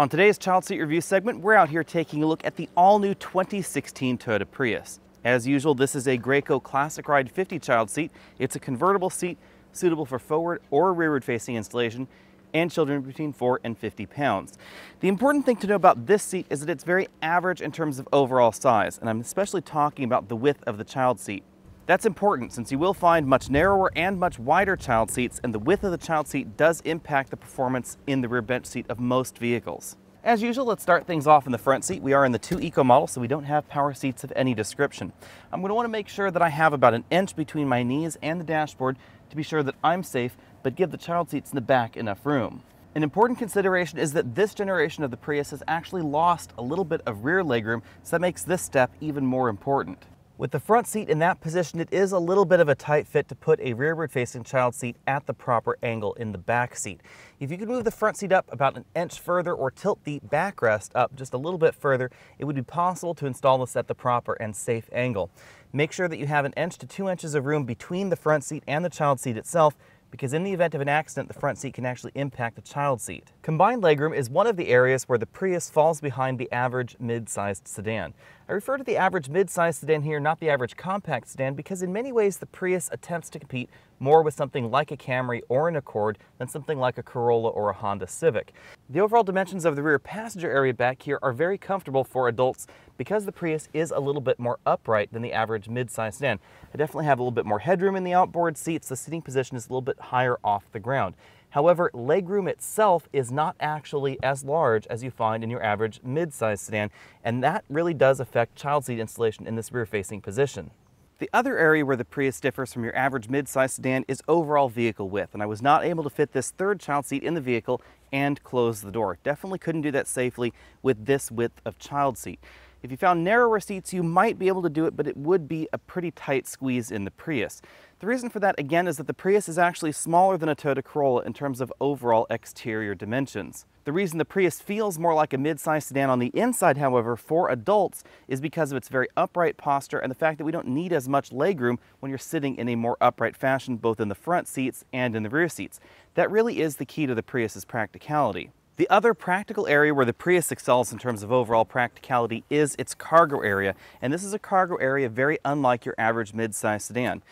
On today's Child Seat Review segment, we're out here taking a look at the all-new 2016 Toyota Prius. As usual, this is a Graco Classic Ride 50 child seat. It's a convertible seat suitable for forward or rearward-facing installation and children between 4 and 50 pounds. The important thing to know about this seat is that it's very average in terms of overall size, and I'm especially talking about the width of the child seat. That's important since you will find much narrower and much wider child seats, and the width of the child seat does impact the performance in the rear bench seat of most vehicles. As usual, let's start things off in the front seat. We are in the 2 Eco model, so we don't have power seats of any description. I'm going to want to make sure that I have about an inch between my knees and the dashboard to be sure that I'm safe, but give the child seats in the back enough room. An important consideration is that this generation of the Prius has actually lost a little bit of rear legroom, so that makes this step even more important. With the front seat in that position, it is a little bit of a tight fit to put a rearward-facing child seat at the proper angle in the back seat. If you could move the front seat up about an inch further or tilt the backrest up just a little bit further, it would be possible to install this at the proper and safe angle. Make sure that you have an inch to 2 inches of room between the front seat and the child seat itself, because in the event of an accident, the front seat can actually impact the child seat. Combined legroom is one of the areas where the Prius falls behind the average mid-sized sedan. I refer to the average mid-sized sedan here, not the average compact sedan, because in many ways the Prius attempts to compete more with something like a Camry or an Accord than something like a Corolla or a Honda Civic. The overall dimensions of the rear passenger area back here are very comfortable for adults because the Prius is a little bit more upright than the average mid-sized sedan. I definitely have a little bit more headroom in the outboard seats. The sitting position is a little bit higher off the ground. However, legroom itself is not actually as large as you find in your average mid-sized sedan, and that really does affect child seat installation in this rear-facing position. The other area where the Prius differs from your average mid-sized sedan is overall vehicle width, and I was not able to fit this third child seat in the vehicle and close the door. Definitely couldn't do that safely with this width of child seat. If you found narrower seats, you might be able to do it, but it would be a pretty tight squeeze in the Prius. The reason for that, again, is that the Prius is actually smaller than a Toyota Corolla in terms of overall exterior dimensions. The reason the Prius feels more like a mid-sized sedan on the inside, however, for adults, is because of its very upright posture and the fact that we don't need as much legroom when you're sitting in a more upright fashion, both in the front seats and in the rear seats. That really is the key to the Prius's practicality. The other practical area where the Prius excels in terms of overall practicality is its cargo area, and this is a cargo area very unlike your average mid-sized sedan.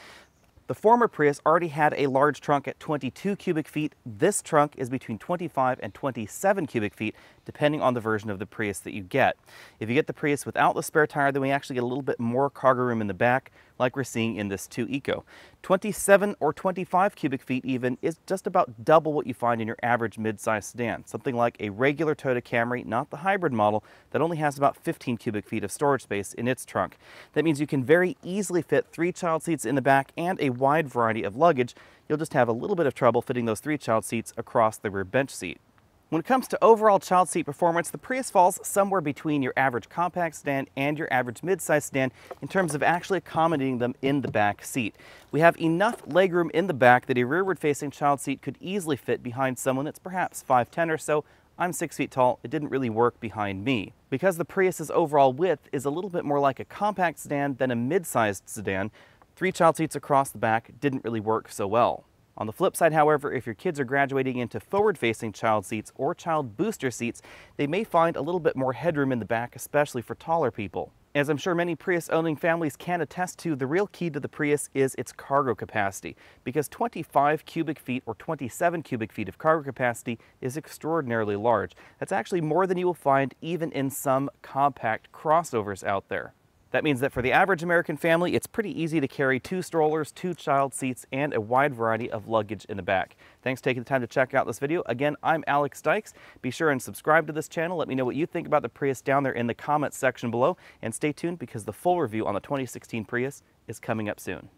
The former Prius already had a large trunk at 22 cubic feet. This trunk is between 25 and 27 cubic feet, depending on the version of the Prius that you get. If you get the Prius without the spare tire, then we actually get a little bit more cargo room in the back, like we're seeing in this 2 Eco. 27 or 25 cubic feet even is just about double what you find in your average mid-sized sedan, something like a regular Toyota Camry, not the hybrid model, that only has about 15 cubic feet of storage space in its trunk. That means you can very easily fit 3 child seats in the back and a wide variety of luggage. You'll just have a little bit of trouble fitting those 3 child seats across the rear bench seat. When it comes to overall child seat performance, the Prius falls somewhere between your average compact sedan and your average mid-sized sedan in terms of actually accommodating them in the back seat. We have enough legroom in the back that a rearward-facing child seat could easily fit behind someone that's perhaps 5'10" or so. I'm 6 feet tall, it didn't really work behind me. Because the Prius's overall width is a little bit more like a compact sedan than a mid-sized sedan, 3 child seats across the back didn't really work so well. On the flip side, however, if your kids are graduating into forward-facing child seats or child booster seats, they may find a little bit more headroom in the back, especially for taller people. As I'm sure many Prius-owning families can attest to, the real key to the Prius is its cargo capacity, because 25 cubic feet or 27 cubic feet of cargo capacity is extraordinarily large. That's actually more than you will find even in some compact crossovers out there. That means that for the average American family, it's pretty easy to carry 2 strollers, 2 child seats, and a wide variety of luggage in the back. Thanks for taking the time to check out this video. Again, I'm Alex Dykes. Be sure and subscribe to this channel. Let me know what you think about the Prius down there in the comments section below, and stay tuned because the full review on the 2016 Prius is coming up soon.